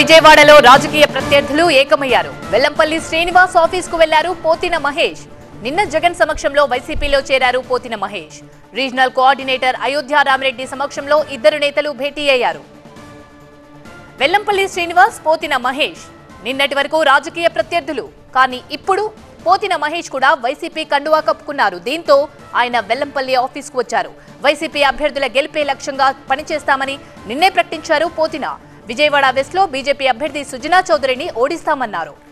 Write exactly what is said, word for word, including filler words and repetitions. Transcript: విజయవాడలో రాజకీయ ప్రత్యర్థులు ఏకమయ్యారు. వెల్లంపల్లి శ్రీనివాస్ ఆఫీసుకు వెళ్లారు పోతిన మహేష్. నిన్న జగన్ సమక్షంలో వైసీపీలో చేరారు పోతిన మహేష్. రీజనల్ కోఆర్డినేటర్ అయోధ్య రామరెడ్డి సమక్షంలో ఇద్దరు నేతలు భేటీ అయ్యారు. వెల్లంపల్లి శ్రీనివాస్, పోతిన మహేష్ నిన్నటి వరకు రాజకీయ ప్రత్యర్థులు, కానీ ఇప్పుడు పోతిన మహేష్ కూడా వైసీపీ కండువా కప్పుకున్నారు. దీంతో ఆయన వెల్లంపల్లి ఆఫీసుకు వచ్చారు. వైసీపీ అభ్యర్థుల గెలిపే లక్ష్యంగా పనిచేస్తామని నిన్నే ప్రకటించారు పోతిన. విజయవాడ వెస్ట్ లో బీజేపీ అభ్యర్థి సుజినా చౌదరిని ఓడిస్తామన్నారు.